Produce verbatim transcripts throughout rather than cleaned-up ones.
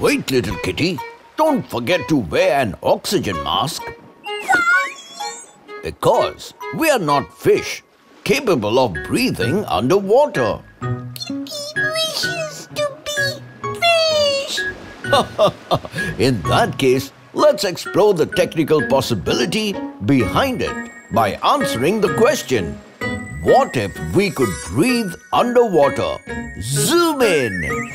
Wait, little kitty. Don't forget to wear an oxygen mask. Because we are not fish capable of breathing underwater. Kitty wishes to be fish. In that case, let's explore the technical possibility behind it by answering the question, what if we could breathe underwater? Zoom in!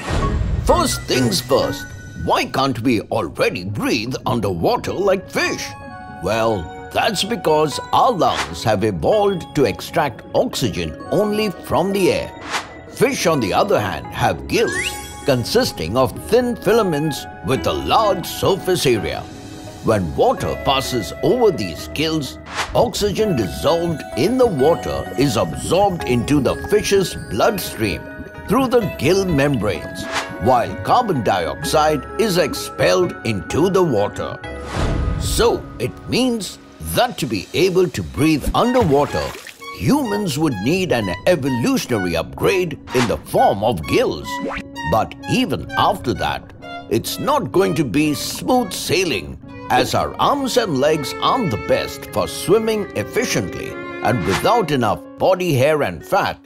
First things first, why can't we already breathe underwater like fish? Well, that's because our lungs have evolved to extract oxygen only from the air. Fish, on the other hand, have gills consisting of thin filaments with a large surface area. When water passes over these gills, oxygen dissolved in the water is absorbed into the fish's bloodstream through the gill membranes, while carbon dioxide is expelled into the water. So it means that to be able to breathe underwater, humans would need an evolutionary upgrade in the form of gills. But even after that, it's not going to be smooth sailing, as our arms and legs aren't the best for swimming efficiently, and without enough body hair and fat,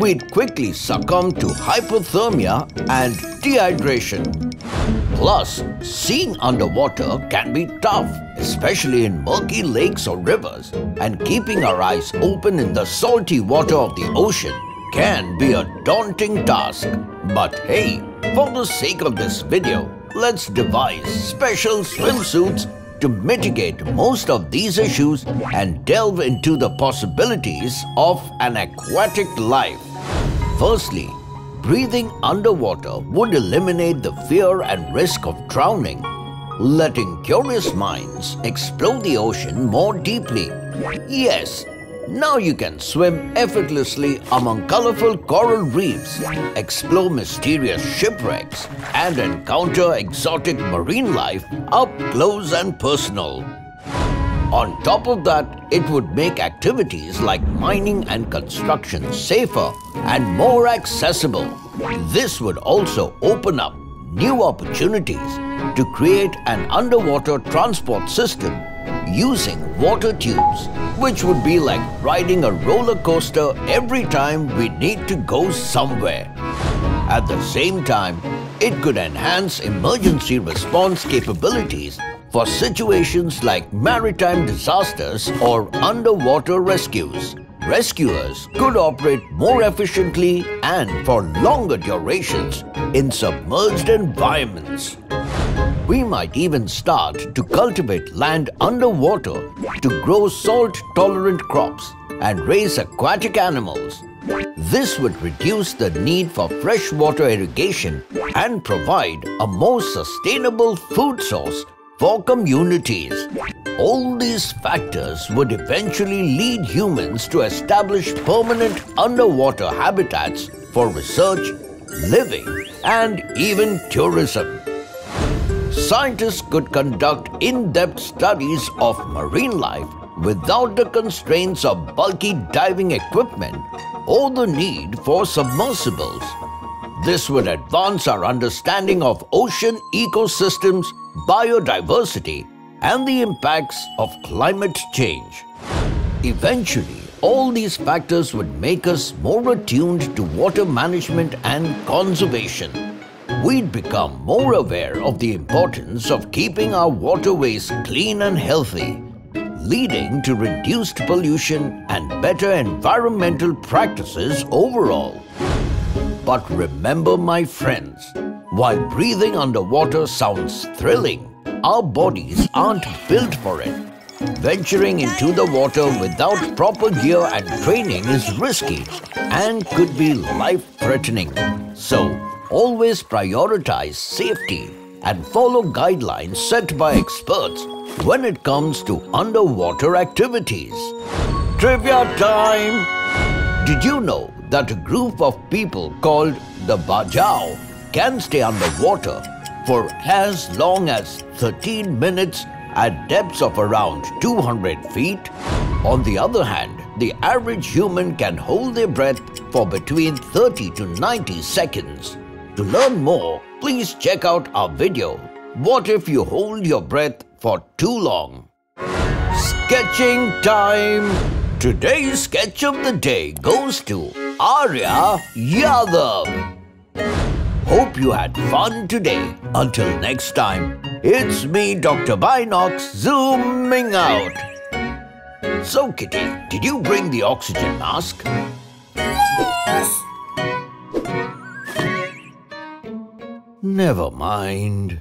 we'd quickly succumb to hypothermia and dehydration. Plus, seeing underwater can be tough, especially in murky lakes or rivers, and keeping our eyes open in the salty water of the ocean can be a daunting task. But hey, for the sake of this video, let's devise special swimsuits to mitigate most of these issues and delve into the possibilities of an aquatic life. Firstly, breathing underwater would eliminate the fear and risk of drowning, letting curious minds explore the ocean more deeply. Yes, now you can swim effortlessly among colorful coral reefs, explore mysterious shipwrecks, and encounter exotic marine life up close and personal. On top of that, it would make activities like mining and construction safer and more accessible. This would also open up new opportunities to create an underwater transport system using water tubes, which would be like riding a roller coaster every time we need to go somewhere. At the same time, it could enhance emergency response capabilities for situations like maritime disasters or underwater rescues. Rescuers could operate more efficiently and for longer durations in submerged environments. We might even start to cultivate land underwater to grow salt-tolerant crops and raise aquatic animals. This would reduce the need for freshwater irrigation and provide a more sustainable food source for communities. All these factors would eventually lead humans to establish permanent underwater habitats for research, living, and even tourism. Scientists could conduct in-depth studies of marine life without the constraints of bulky diving equipment or the need for submersibles. This would advance our understanding of ocean ecosystems, biodiversity, and the impacts of climate change. Eventually, all these factors would make us more attuned to water management and conservation. We'd become more aware of the importance of keeping our waterways clean and healthy, leading to reduced pollution and better environmental practices overall. But remember, my friends, while breathing underwater sounds thrilling, our bodies aren't built for it. Venturing into the water without proper gear and training is risky and could be life-threatening. So, always prioritize safety and follow guidelines set by experts when it comes to underwater activities. Trivia time! Did you know that a group of people called the Bajau can stay underwater for as long as thirteen minutes at depths of around two hundred feet? On the other hand, the average human can hold their breath for between thirty to ninety seconds. To learn more, please check out our video, What if you hold your breath for too long? Sketching time! Today's sketch of the day goes to Arya Yadav. Hope you had fun today. Until next time, it's me, Doctor Binocs, zooming out. So, Kitty, did you bring the oxygen mask? Yes! Never mind.